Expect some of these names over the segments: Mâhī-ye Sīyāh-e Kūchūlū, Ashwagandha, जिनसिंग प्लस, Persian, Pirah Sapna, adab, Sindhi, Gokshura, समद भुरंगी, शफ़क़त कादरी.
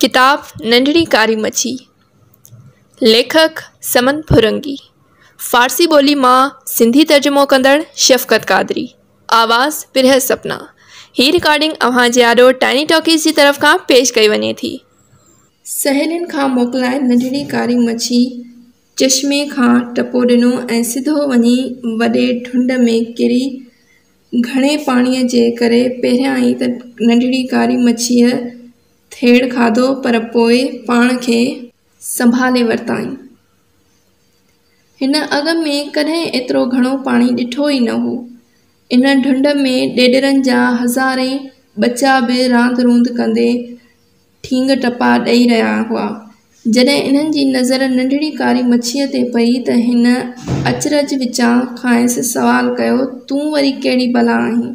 किताब नंढड़ी कारी मच्छी, लेखक समद भुरंगी, फ़ारसी बोली मां सिंधी तर्जुमो कंदड़ शफ़क़त कादरी, आवाज़ पिरह सपना। ही रिकॉर्डिंग अवां जे आॾो टाइनी टॉकीज़ की तरफ का पेश कई वने थी। सहेलिन का मोकलाए नंढड़ी कारी मच्छी चश्मे का टपो डिनो ए सीधो वही वडे ठुंड में किरी। घणे पानी जे करे पहिरियां ई त नंढड़ी कारी मच्छी थेड़ खाधो पर पोए पान के संभाले वरताई। इन अग में कदें एतरो घणो पानी डिठो ही न हो। इन ढुंड में डेडरन जा हज़ारें बच्चा भी रांद रूंद कंदे ठींग टपा दई रहा हुआ। जडे इन्हन जी नज़र नंढड़ी कारी मच्छीअ ते पई त हिन अचरज विचां खांसि सवाल कयो, तूं वरी कहिड़ी भला आहीं?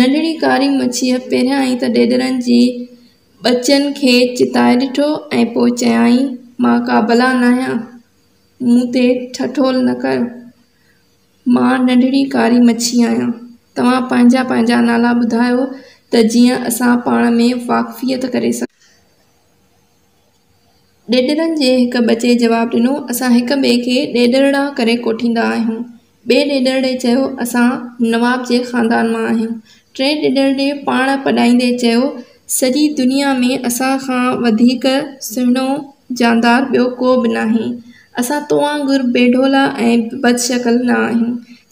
नंढड़ी कारी मच्छीअ पहिरियां ई त डेडरन जी बच्चन के चिताए डिठो ऐं पोइ चयाई, मां का भला न आहियां, मूं ते ठठोल न कर, मां नंढड़ी कारी मच्छी आहियां। तव्हां पंहिंजा पंहिंजा नाला ॿुधायो त जीअं असां पाण में वाक़फ़ियत करे सघूं। ॾेॾरनि जे हिक बचे जवाबु ॾिनो, असां हिक ॿिए खे ॾेॾरड़ा करे कोठींदा आहियूं। ॿिए ॾेॾरड़े चयो, असां नवाब जे ख़ानदान मां आहियूं। टे ॾेॾरड़े पाण पढ़ाईंदे चयो, सॼी दुनिया में असां खां वधीक सुहिणो जानदार ॿियो को बि नाहे। असां तो वांगुरु बेढोला ऐं बदशकल न आहियूं।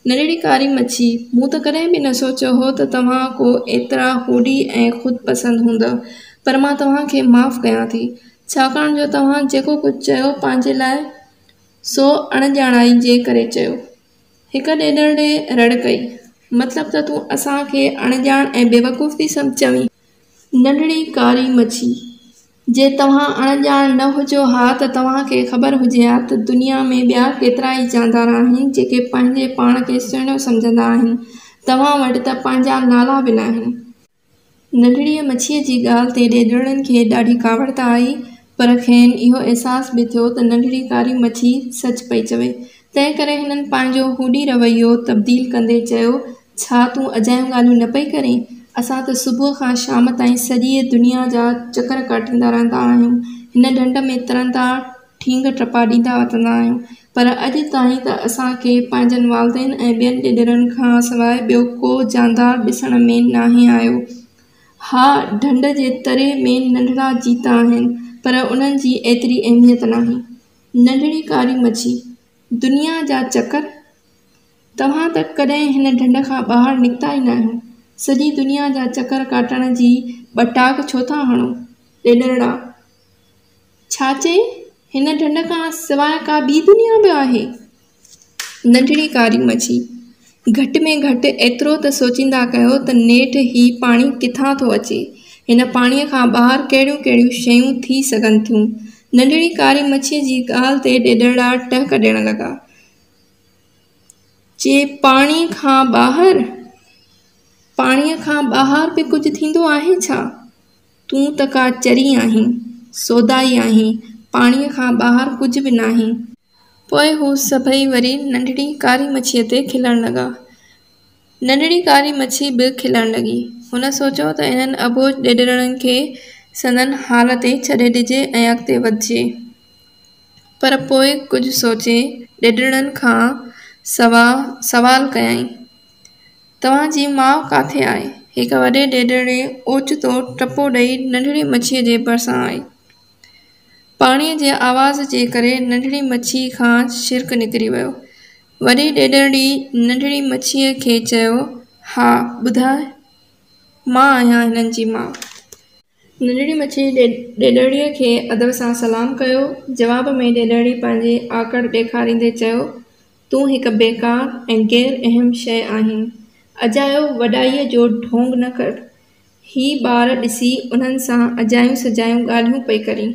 नंढड़ी कारी मच्छी, मूं त कॾहिं बि न सोचियो हो त तव्हां को एतिरा होॾी ऐं ख़ुदिपसंदि हूंदव, पर मां तव्हांखे माफ़ु कयां थी, छाकाणि जो तव्हां जेको कुझु चयो पंहिंजे लाइ सो अणॼाणाई जे करे चयो। हिकु ॾेॾरड़े रड़ कई, मतिलबु त तूं असांखे अणॼाण ऐं बेवकूफ़ थी चवीं? नंढड़ी कारी मच्छी, जे तव्हां अणॼाण न हुजो हा त तव्हांखे ख़बर हुजे हा त दुनिया में ॿिया केतिरा ई जानदार आहिनि जेके पंहिंजे पाण खे सुहिणो सम्झंदा आहिनि। तव्हां वटि त पंहिंजा नाला बि न आहिनि। नंढड़ीअ मच्छीअ जी ॻाल्हि ते ॾेॾरनि खे ॾाढी कावड़त आई, पर खेनि इहो अहसासु बि थियो त नंढड़ी कारी मच्छी सच पई चवे। तंहिं करे हिननि पंहिंजो होॾी रवैयो तब्दील कंदे चयो, छा तूं अजायूं ॻाल्हियूं न पई करीं? असां त सुबुह खां शाम ताईं सॼी दुनिया जा चकर काटींदा रहंदा आहियूं। हिन ढंढ में तरंदा ठींग टपा ॾींदा वठंदा आहियूं, पर अॼु ताईं त असांखे पंहिंजनि वालदेन ऐं ॿियनि ॾेॾरनि खां सवाइ ॿियो को जानदार ॾिसण में नाहे आयो। हा, ढंढ जे तरे में नंढड़ा जीता आहिनि, पर उन्हनि जी एतिरी अहमियत नाहे। नंढड़ी कारी मच्छी, दुनिया जा चकर? तव्हां त कॾहिं हिन ढंढ खां ॿाहिरि निकिता ई न आहियो। सॼी दुनिया जा चकर काटण जी बटाक छो था हणो? ॾेॾरड़ा, छा चई? हिन ढंढ खां सवाइ का ॿी दुनिया बि आहे? नंढड़ी कारी मच्छी, घटि में घटि एतिरो त सोचींदा कयो त नेठ ही पाणी किथां थो अचे। हिन पाणीअ खां ॿाहिरि कहिड़ियूं कहिड़ियूं शयूं थी सघनि थियूं? नंढड़ी कारी मच्छीअ जी ॻाल्हि ते ॾेॾरड़ा टहक ॾियण लॻा। जे पाणी खां ॿाहिरि? पाणीअ खां ॿाहिरि बि कुझु थींदो आहे छा? तूं त का चरी आहीं, सोदाई आहीं, पाणीअ खां ॿाहिरि कुझु बि नाहे। पोइ हू सभई वरी नंढड़ी कारी मच्छीअ ते खिलण लॻा। नंढड़ी कारी मच्छी बि खिलण लॻी। हुन सोचियो त इन्हनि अबोझ ॾेॾरनि खे सदन हाल ते छॾे ॾिजे ऐं अॻिते वधिजे, पर पोइ कुझु सोचे ॾेॾरनि खां सवाल कयई, तव्हांजी माउ किथे आहे? हिकु वॾे ॾेॾरड़े ओचितो टपो ॾेई नंढड़ी मच्छीअ जे भरिसां आई। पाणीअ जे आवाज़ जे करे नंढड़ी मच्छी खां शिरक निकिरी वियो। वॾी ॾेॾरड़ी नंढड़ी मच्छीअ खे चयो, हा ॿुधाए, मां आहियां हिननि जी माउ। नंढड़ी मच्छी ॾेॾरड़ीअ खे अदब सां सलाम कयो। जवाब में ॾेॾरड़ी पंहिंजे आकड़ ॾेखारींदे चयो, तूं हिकु बेकार ऐं गैर अहम शइ आहीं। अजायो वॾाईअ जो ढोंग न कर। ही ॿार ॾिसी उन्हनि सां अजायूं सजायूं ॻाल्हियूं पई करी।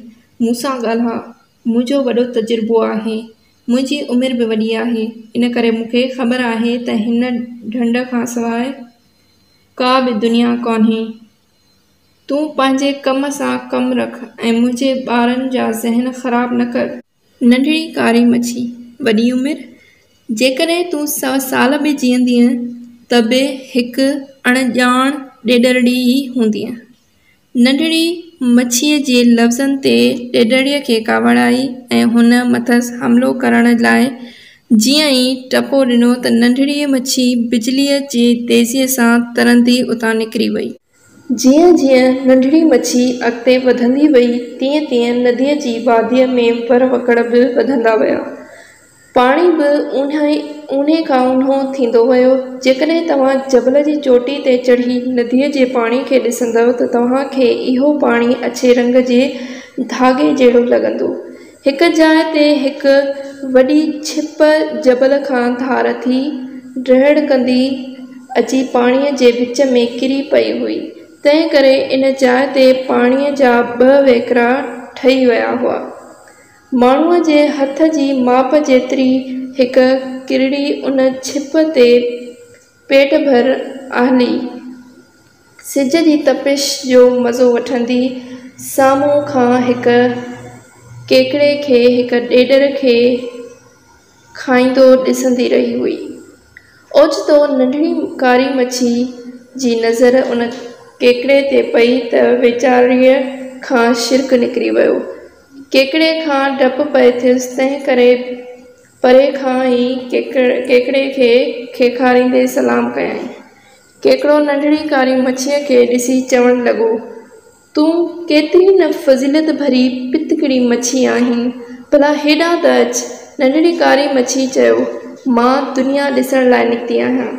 मूंसां ॻाल्हा, मुंहिंजो वॾो तजुर्बो आहे, मुंहिंजी उमिरि बि वॾी आहे, इन करे मूंखे ख़बर आहे त हिन ढंढ खां सवाइ का बि दुनिया कोन्हे। तूं पंहिंजे कम सां कमु रख ऐं मुंहिंजे ॿारनि जा ज़हन ख़राबु न कर। नंढड़ी कारी मच्छी, वॾी उमिरि? जेकॾहिं तूं 100 साल बि जीअंदीअ त बि हिकु अणॼाण ॾेॾरड़ी ई हूंदीअ। नंढड़ी मच्छीअ जे लफ़्ज़नि ते ॾेढड़ीअ खे कावड़ाई ऐं हुन मथसि हमिलो करण लाइ जीअं ई टपो ॾिनो त नंढड़ी मच्छी बिजलीअ जे तेज़ीअ सां तरंदी उतां निकिरी वई। जीअं जीअं नंढड़ी मच्छी अॻिते वधंदी वई तीअं तीअं नदीअ जी वादीअ में वर वकड़ बि वधंदा विया। पाणी बि ऊन्हे खां ऊन्हो थींदो वियो। जेकॾहिं तव्हां जबल जी चोटी ते चढ़ी नदीअ जे पाणी खे ॾिसंदव त तव्हांखे इहो पाणी अछे रंग जे धागे जहिड़ो लॻंदो। हिकु जाइ ते हिकु वॾी छिप जबल खां धार थी ढहड़ कंदी अची पाणीअ जे विच में किरी पई हुई। तंहिं करे इन जाइ ते पाणीअ जा ॿ वेकरा ठही विया हुआ। माण्हूअ जे हथ जी माप जेतिरी हिकु किरड़ी उन छिप ते पेट भर आली। सिज जी तपिश जो मज़ो वठंदी साम्हूं खां हिकु केकड़े खे हिकु ॾेढर खे खाईंदो ॾिसंदी रही हुई। ओचितो नंढड़ी कारी मच्छी जी नज़र उन केकड़े ते पई त वेचारीअ खां शिरक निकिरी वियो। केकड़े खां डप पए थियसि, तंहिं करे परे खां ई केकड़े खे खेखारींदे सलाम कयईं। केकड़ो नंढड़ी कारी मच्छीअ खे ॾिसी चवणु लॻो, तूं केतिरी न फज़ीलत भरी पितकड़ी मच्छी आहीं, भला हेॾा त अच। नंढड़ी कारी मच्छी चयो, मां दुनिया ॾिसण लाइ निकिती आहियां,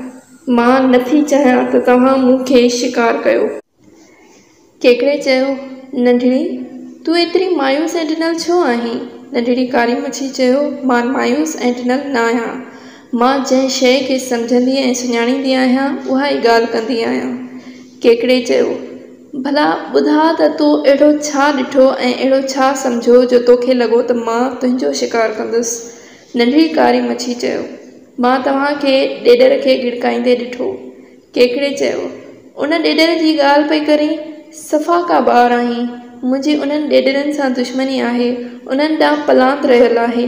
मां नथी चाहियां त तव्हां मूंखे शिकार कयो। केकड़े चयो, नंढड़ी तू एतिरी मायूस ऐं ॾिनल छो आहीं? नंढड़ी कारी मच्छी चयो, मां मायूस ऐं ॾिनल न आहियां, मां जंहिं शइ खे सम्झंदी ऐं सुञाणींदी आहियां उहा ई ॻाल्हि कंदी आहियां। केकड़े चयो, भला ॿुधा त तो अहिड़ो छा ॾिठो ऐं अहिड़ो छा सम्झो जो तोखे लॻो त मां तुंहिंजो शिकार कंदुसि? नंढड़ी कारी मच्छी चयो, मां तव्हांखे ॾेढर खे गिड़काईंदे ॾिठो। केकड़े चयो, उन ॾेढर जी ॻाल्हि पई करी, सफ़ा का ॿार आहीं, मुझे उन्हनि ॾेढरनि सां दुश्मनी आहे, उन्हनि ॾांहुं पलांत रहियल आहे।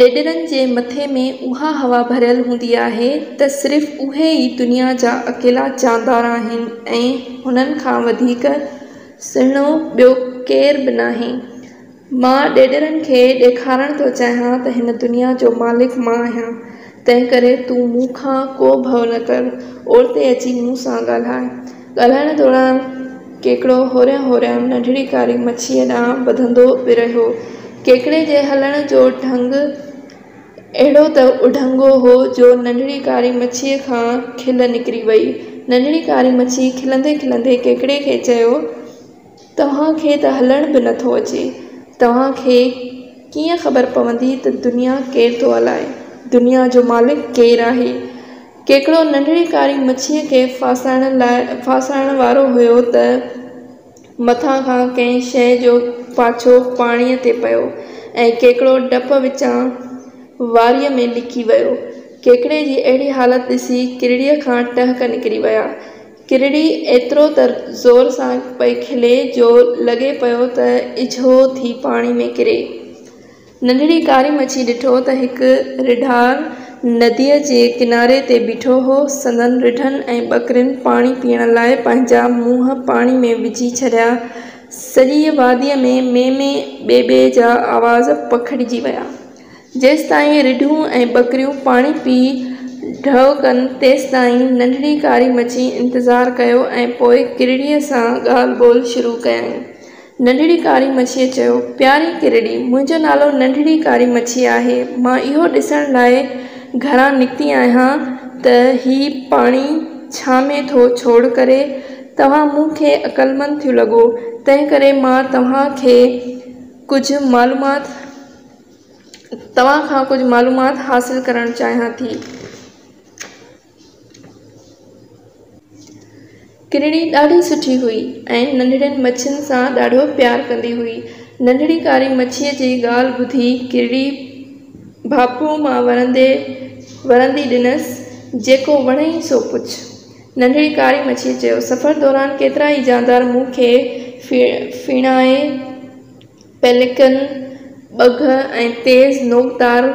ॾेढरनि जे मथे में उहा हवा भरियल हूंदी आहे त सिर्फ़ु उहे ई दुनिया जा अकेला जानदार आहिनि ऐं हुननि खां वधीक सुहिणो ॿियो केर बि नाहे। मां ॾेढरनि खे ॾेखारणु थो चाहियां त हिन दुनिया जो मालिक मां आहियां, तंहिं करे तूं मूंखां को भउ न कर, ओरिते अची मूं सां ॻाल्हाए। ॻाल्हाइण दौरान केकड़ो होरियां होरियां नंढड़ी कारी मच्छीअ ॾांहुं वधंदो बि रहियो। केकड़े जे हलण जो ढंग अहिड़ो त उढंगो हो जो नंढड़ी कारी मच्छीअ खां खिल निकिरी वई। नंढड़ी कारी मच्छी खिलंदे खिलंदे केकड़े खे चयो, तव्हांखे त हलण बि नथो अचे, तव्हांखे कीअं ख़बर पवंदी त दुनिया केरु थो हलाए, दुनिया जो मालिक केरु आहे? केकड़ो नंढड़ी कारी मच्छीअ खे फासाइण वारो हुयो त मथां खां कंहिं शइ जो पाछो पाणीअ ते पियो ऐं केकड़ो डप विचां वारीअ में लिकी वियो। केकड़े जी अहिड़ी हालत ॾिसी किरड़ीअ खां टहक निकिरी विया। किरड़ी एतिरो त ज़ोर सां पई खिले जो लॻे पियो त इझो थी पाणी में किरे। नंढड़ी कारी मच्छी ॾिठो त हिकु रिढार नदीअ जे किनारे ते बीठो हो। संदन रिढनि ऐं बकरियुनि पाणी पीअण लाइ पंहिंजा मुंहं पाणी में विझी छॾिया। सॼी वादीअ में मेमे ॿे ॿे जा आवाज़ पखिड़िजी विया। जेसिताईं रिढूं ऐं बकरियूं पाणी पी ढओ कनि तेसिताईं नंढड़ी कारी मच्छी इंतज़ारु कयो ऐं पोइ किरड़ीअ सां ॻाल्हि ॿोल शुरू कयईं। नंढड़ी कारी मच्छीअ चयो, प्यारी किरड़ी, मुंहिंजो नालो नंढड़ी कारी मच्छी आहे, मां इहो ॾिसण लाइ घरां निकिती आहियां त ही पाणी छा में थो छोड़ करे। तव्हां मूंखे अक़लमंद थियो लॻो, तंहिं करे मां तव्हां खां कुझु मालूमात हासिल करणु चाहियां थी। किरणी ॾाढी सुठी हुई ऐं नंढड़नि मच्छियुनि सां ॾाढो प्यारु कंदी हुई। नंढड़ी कारी मच्छीअ जी ॻाल्हि ॿुधी किरड़ी भापू मां वरंदी ॾिनसि, जेको वणई सो पुछ। नंढड़ी कारी मच्छीअ चयो, सफ़र दौरान केतिरा ई जानदार मूंखे फिणाए पेलिकन बघ ऐं तेज़ नोकदार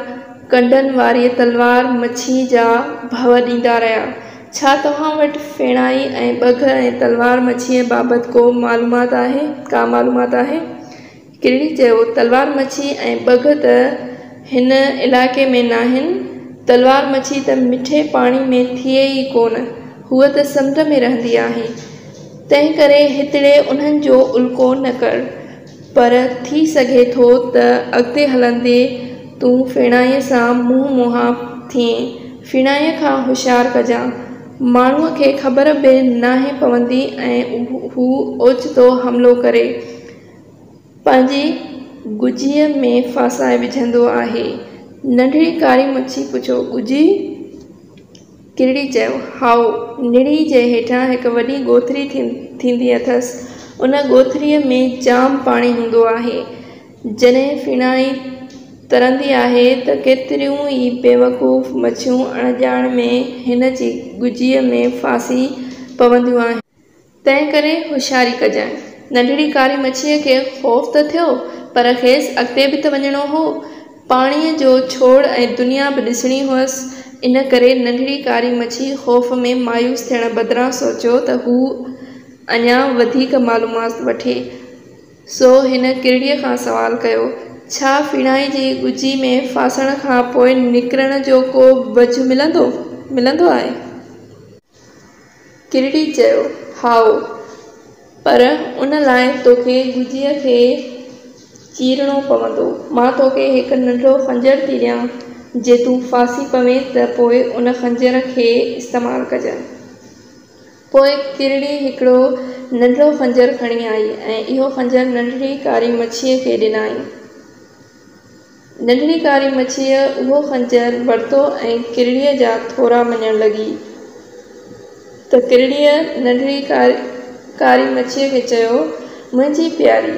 कंडनि वारी तलवार मच्छी जा भव ॾींदा रहिया। छा तव्हां वटि फेणाई ऐं बघ ऐं तलवार मछीअ बाबति को मालूमात आहे? का मालूमात आहे? किरणी चयो, तलवार मछी ऐं बघ त हिन इलाइक़े में न आहिनि। तलवार मछी त मिठे पाणी में थिए ई कोन, हुआ त समुंड में रहंदी आहे। तंहिं करे हितड़े उन्हनि जो उल्को न कर, पर थी सघे थो त अॻिते हलंदे तूं फेणाईअ सां मुंहुं मुहां थिएं। फेणाईअ खां होशियारु कजां, माण्हूअ खे ख़बर बि नाहे पवंदी ऐं हू ओचितो हमिलो करे पंहिंजी गुजीअ में फासाए विझंदो आहे। नंढड़ी कारी मच्छी पुछो, गुजी? किरड़ी चयो, हाओ। निड़ी जे हेठां हिकु वॾी गोथरी थींदी अथसि। उन गोथरीअ में जाम पाणी हूंदो आहे। जॾहिं फिणाई तरंदी आहे त केतिरियूं ई बेवकूफ़ मच्छियूं अणॼाण में हिन जी गुजीअ में फासी पवंदियूं आहिनि। तंहिं करे होशियारी कजांइ। नंढड़ी कारी मच्छीअ खे ख़ौफ़ त थियो, पर खेसि अॻिते बि त वञिणो हो। पाणीअ जो छोड़ ऐं दुनिया बि ॾिसणी हुअसि। इन करे नंढड़ी कारी मच्छी ख़ौफ़ में मायूस थियण बदिरां सोचियो त हू अञा वधीक मालूमात वठे। सो हिन किरड़ीअ खां सुवाल कयो, छा फिणाई जी गुजी में फासण खां पोइ निकिरण जो को वजह मिलंदो आहे? किरड़ी चयो, हाओ, पर उन लाइ तोखे गुजीअ खे चीरणो पवंदो। मां तोखे हिकु नंढो खंजर थी ॾियां, जे तूं फासी पवे त पोइ उन खंजर खे इस्तेमालु कजांइ। पोइ किरड़ी हिकिड़ो नंढो खंजर खणी आई ऐं इहो खंजर नंढड़ी कारी मच्छीअ खे ॾिनाई। नंढड़ी कारी मच्छीअ उहो खंजर वरितो ऐं किरड़ीअ जा थोरा मञणु लॻी त किरड़ीअ नंढड़ी कारी मच्छीअ खे चयो, मुंहिंजी प्यारी,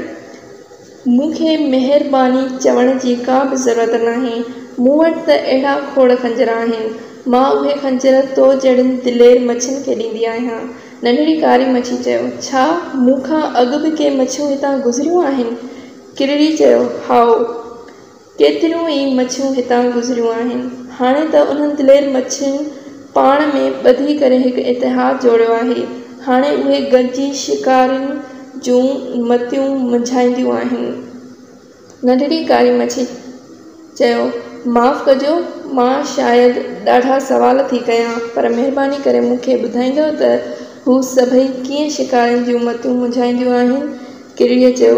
मूंखे महिरबानी चवण जी का बि ज़रूरत नाहे। मूं वटि त अहिड़ा खोड़ खंजर आहिनि। मां उहे खंजर तो जहिड़नि दिलेर मच्छियुनि खे ॾींदी आहियां। नंढड़ी कारी मच्छी चयो, छा मूंखां अॻु बि के मच्छियूं हितां गुज़रियूं आहिनि? किरड़ी चयो, हाओ, केतिरियूं ई मच्छियूं हितां गुज़रियूं आहिनि। हाणे त उन्हनि दिलेर मच्छियुनि पाण में ॿधी करे हिकु इतिहादु जोड़ियो आहे। हाणे उहे गॾिजी शिकारियुनि जूं मतियूं मुंझाईंदियूं आहिनि। नंढड़ी कारी मच्छी चयो, माफ़ु कजो, मां शायदि ॾाढा सुवाल थी कयां, पर महिरबानी करे मूंखे ॿुधाईंदो त हू सभई कीअं शिकारियुनि जूं मतियूं मुंझाईंदियूं आहिनि? किरड़ीअ चयो,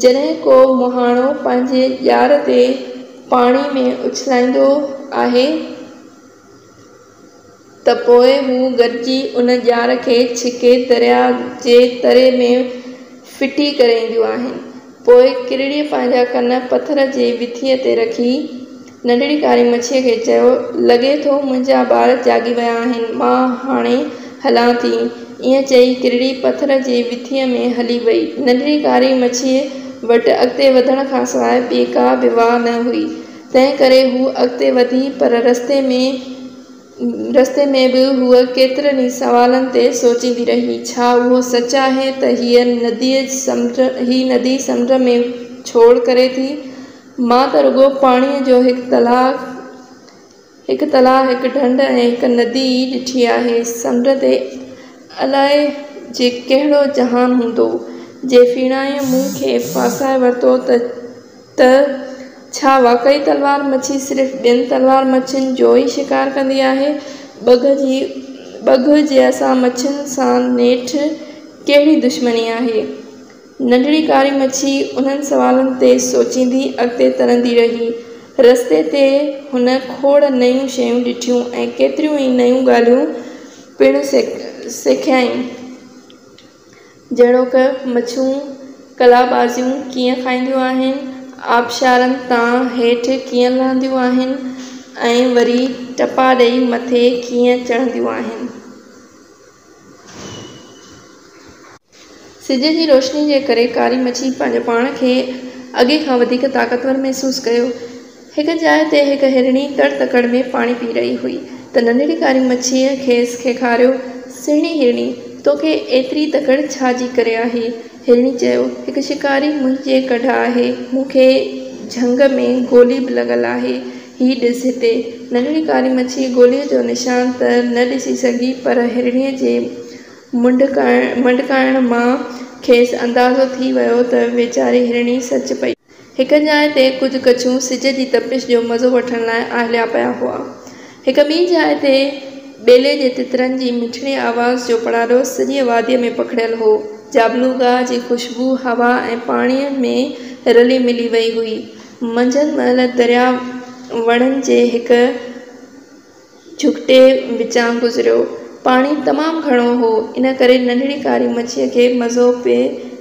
जॾहिं को मुहाणो पंहिंजे ॼार ते पाणी में उछलाईंदो आहे त पोइ हू गॾिजी उन ॼार खे छिके दरिया जे तरे में फिटी करे ईंदियूं आहिनि। पोइ किरड़ीअ पंहिंजा कन पथर जे विथीअ ते रखी नंढड़ी कारी मच्छीअ खे चयो, लॻे थो मुंहिंजा ॿार जाॻी विया आहिनि, मां हाणे हलां थी। ईअं चई किरड़ी पथर जे विथीअ में हली वई। नंढड़ी कारी मच्छीअ वटि अॻिते वधण खां सवाइ ॿिए का बि वाह न हुई। तंहिं करे हू अॻिते वधी, पर रस्ते में बि हूअ केतिरनि ई सवालनि ते सोचींदी रही। छा उहो सच आहे त हीअ नदी समुंड में छोड़ करे थी? मां त रुगो पाणीअ जो हिकु तलाउ, हिकु ढंढ ऐं हिकु नदी ॾिठी आहे। समुंड ते अलाए जे कहिड़ो जहान हूंदो। जे फिणाई मूं खे फासाए वरितो त छा वाकई तलवार मच्छी सिर्फ़ ॿियनि तलवार मच्छियुनि जो ई शिकार कंदी आहे? बघ जे असां मच्छियुनि सां नेठि कहिड़ी दुश्मनी आहे? नंढड़ी कारी मच्छी उन्हनि सुवालनि ते सोचींदी अॻिते तरंदी रही। रस्ते ते हुन खोड़ नयूं शयूं ॾिठियूं ऐं केतिरियूं ई नयूं ॻाल्हियूं पिणु सिखियाईं, जहिड़ो क मच्छियूं कलाबाज़ियूं कीअं खाईंदियूं आहिनि, आबशारनि तां हेठि कीअं लहंदियूं आहिनि ऐं वरी टपा ॾेई मथे कीअं चढ़ंदियूं आहिनि। सिज जी रोशनी जे करे कारी मच्छी पंहिंजे पाण खे अॻे खां वधीक ताक़तवर महसूसु कयो। हिकु जाइ ते हिकु हिरणी तड़ तकड़ में पाणी पी रही हुई त नंढड़ी कारी मच्छीअ खेसि खेखारियो, सिरणी हिरणी, तोखे एतिरी तकड़ छाजी करे आहे? हिरणी चयो, हिकु शिकारी मुंहिंजे कढ आहे, मूंखे झंग में गोली बि लॻल आहे। ही ॾिसे ते नंढड़ी कारी मच्छी गोलीअ जो निशान त न ॾिसी सघी, पर हिरणीअ जे मंडकाइण मां खेसि अंदाज़ो थी वियो त वेचारी हिरणी सच पई। हिक जाइ ते कुझु कछूं सिज जी तपिश जो मज़ो वठण लाइ आहिलिया पिया हुआ। हिक ॿी जाइ ते ॿेले जे तितरनि जी मिठड़ी आवाज़ जो पड़ारो सॼी वादीअ में पखड़ियल हो। जाबलू गाह जी ख़ुशबू हवा ऐं पाणीअ में रली मिली वई हुई। मंझंदि महिल दरिया वणनि जे हिक झुकटे विचां गुज़रियो। पाणी तमामु घणो हो, इन करे नंढड़ी कारी मच्छीअ खे मज़ो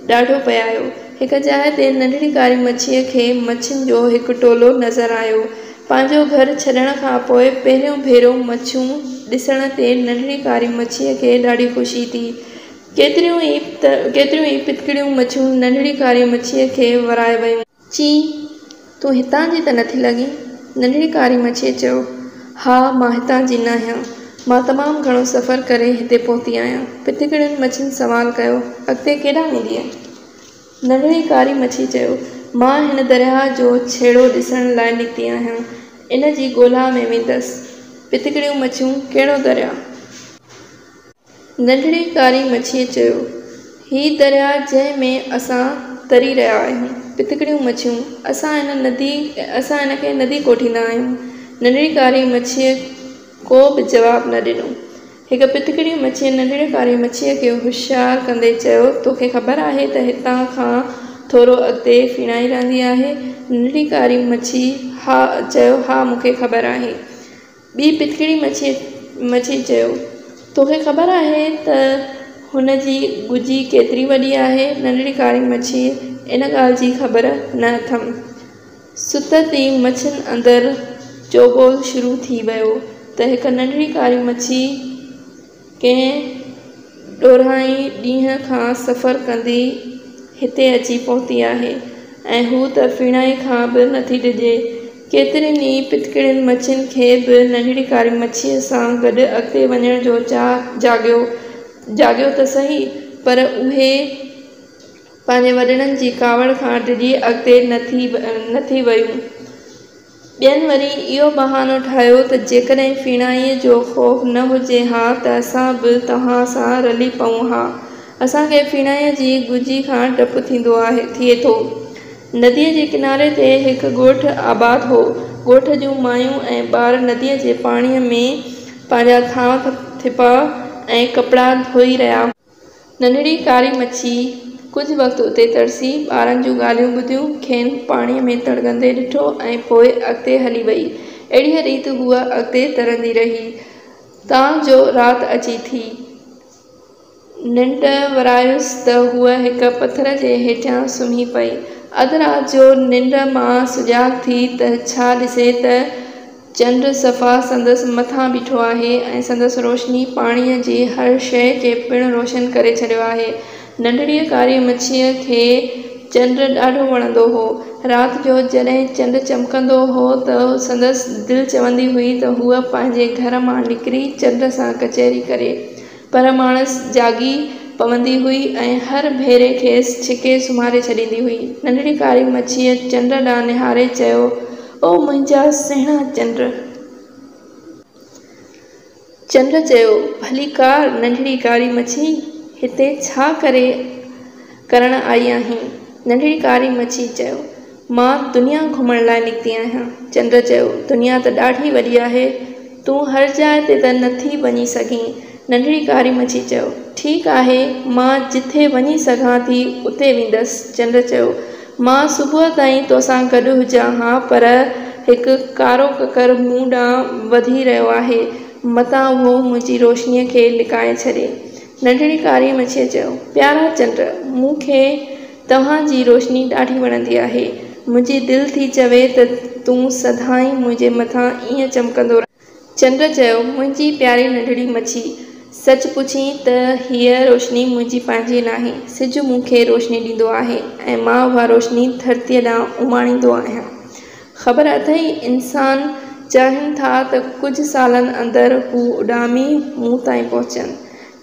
ॾाढो पिया आयो। हिक जाइ ते नंढड़ी कारी मच्छीअ खे मच्छियुनि जो हिकु टोलो नज़र आयो। पंहिंजो घर छॾण खां पोइ पहिरियों भेरो मच्छियूं ॾिसण ते नंढड़ी कारी मच्छीअ खे ॾाढी ख़ुशी थी। केतिरियूं ई पितकड़ियूं मच्छियूं नंढड़ी कारी मच्छीअ खे वराए वयूं। ची, तूं हितां जी त नथी लॻी? नंढड़ी कारी मच्छीअ चयो। हा, मां हितां जी न आहियां। मां तमामु घणो सफ़र करे हिते पहुती आहियां। पितकड़ियुनि मच्छियुनि सवाल कयो, अॻिते केॾां वेंदीअ? नंढड़ी कारी मच्छी चयो, मां हिन दरिया जो छेड़ो ॾिसण लाइ निकिती आहियां। इन जी ॻोल्हा में वेंदसि। पितकड़ियूं मच्छियूं, कहिड़ो दरिया? नंढड़ी कारी मच्छीअ चयो, ही दरिया जंहिं में असां तरी रहिया आहियूं। पितकड़ियूं मच्छियूं, असां हिन खे नदी कोठींदा आहियूं। नंढड़ी कारी मच्छीअ को बि जवाबु न ॾिनो। हिकु पितकड़ी मच्छीअ नंढड़ी कारी मच्छीअ खे होशियारु कंदे चयो, तोखे ख़बर आहे त हितां खां थोरो अॻिते फिणाई रहंदी आहे? नंढड़ी कारी मच्छी हा चयो, हा मूंखे ख़बर आहे। ॿी पितकड़ी मच्छी चयो, तोखे ख़बर आहे त हुन जी गुजी केतिरी वॾी आहे? नंढड़ी कारी मच्छी इन ॻाल्हि जी ख़बर न अथमि। सुत ते मच्छियुनि अंदरि चोगोल शुरू थी वियो त हिकु नंढड़ी कारी मच्छी कंहिं ॾोराई ॾींहं खां सफ़र कंदी हिते अची पहुती आहे ऐं हू त फिणाई खां बि नथी ॾिजे। केतिरनि ई पितकड़ियुनि मच्छियुनि खे बि नंढड़ी कारी मच्छीअ सां गॾु अॻिते वञण जो जाॻियो त सही, पर उहे पंहिंजे वॾड़नि जी कावड़ खां ॾिजी अॻिते नथी वयूं। ॿियनि वरी इहो बहानो ठाहियो त जेकॾहिं फिणाईअ जो ख़ौफ़ न हुजे हा त असां बि तव्हां सां रली पऊं हा। असांखे फिणाईअ जी गुजी खां डपु थिए थो। नदीअ जे किनारे ते हिकु ॻोठु आबाद हो। ॻोठ जूं मायूं ऐं ॿार नदीअ जे पाणीअ में पंहिंजा थांव थिपा ऐं कपिड़ा धोई रहिया। नंढड़ी कारी मच्छी कुझु वक़्तु उते तरसी, ॿारनि जूं ॻाल्हियूं ॿुधियूं, खेनि पाणीअ में तड़कंदे ॾिठो ऐं पोइ अॻिते हली वई। अहिड़ीअ रीति हूअ अॻिते तरंदी रही। तव्हांजो राति अची थी। निंड वरायुसि त हूअ हिकु पथर जे हेठां सुम्ही पई। अधु राति जो निंड मां सुजाॻ थी त छा ॾिसे त चंड सफ़ा संदसि मथां बीठो आहे ऐं संदसि रोशनी पाणीअ जी हर शइ खे पिणु रोशन करे छॾियो आहे। नंढड़ी कारी मच्छीअ खे चंड ॾाढो वणंदो हो। राति जो जॾहिं चंड चमकंदो हो त संदसि दिलि चवंदी हुई त हूअ पंहिंजे घर मां निकिरी चंड सां कचहरी करे, पर माणस जाॻी पवंदी हुई ऐं हर भेरे खेसि छिके सुम्हारे छॾींदी हुई। नंढड़ी कारी मच्छीअ चंड ॾांहुं निहारे चयो, ओ मुंहिंजा सुहिणा चंड। चंड चयो, भली कार नंढड़ी कारी मच्छी, हिते छा करण आई आहीं? नंढड़ी कारी मच्छी चयो, मां दुनिया घुमण लाइ निकिती आहियां। चंड चयो, दुनिया त ॾाढी वॾी आहे, तूं हर जाइ ते त नथी वञी सघीं। नंढड़ी कारी मच्छी चयो, ठीकु आहे, मां जिथे वञी सघां थी उते वेंदसि। चंड चयो, मां सुबुह ताईं तोसां गॾु हुजां हा, पर हिकु कारो ककर मूं ॾांहुं वधी रहियो आहे, मतां उहो मुंहिंजी रोशनीअ खे लिकाए छॾे। नंढड़ी कारी मच्छीअ चयो, प्यारा चंड, मूंखे तव्हांजी रोशनी ॾाढी वणंदी आहे। मुंहिंजी दिलि थी चवे त तूं सदाईं मुंहिंजे मथां ईअं चमकंदो रह। चंड चयो, मुंहिंजी प्यारी नंढड़ी मच्छी, सच पुछी त हीअ रोशनी मुंहिंजी पंहिंजी नाहे। सिज मूंखे रोशनी ॾींदो आहे ऐं मां उहा रोशनी धरतीअ ॾांहुं उमाणींदो आहियां। ख़बर अथई, इंसान चाहिनि था त कुझु सालनि अंदरि हू उॾामी मूं ताईं पहुचनि।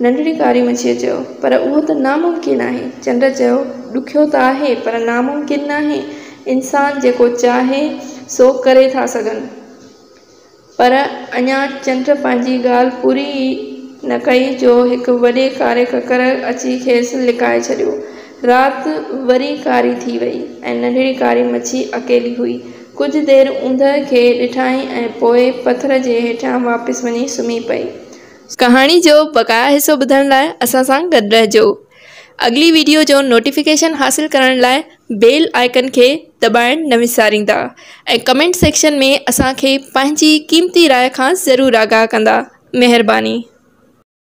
नंढड़ी कारी मच्छीअ चयो, पर उहो त नामुमकिन आहे। चंड चयो, ॾुखियो त आहे पर नामुमकिन नाहे। इंसान जेको चाहे सो करे था सघनि। पर अञा चंद्र पंहिंजी ॻाल्हि पूरी न कई जो एक वॾे कारे ककर अची खेसि लिकाए छॾियो। रात वरी कारी थी वई ऐं नंढड़ी कारी मच्छी अकेली हुई। कुझु देरि ऊंदहि खे ॾिठाई ऐं पोइ पत्थर जे हेठां वापसि वञी सुम्ही पई। कहानी जो बकाया हिस्सो ॿुधण लाइ असां सां गॾु रहिजो। अगली वीडियो जो नोटिफिकेशन हासिल करण लाइ बेल आइकन के दबाइण न विसारींदा ऐं कमेंट सेक्शन में असांखे पंहिंजी क़ीमती राय खां ज़रूरु आगाह कंदा। महिरबानी।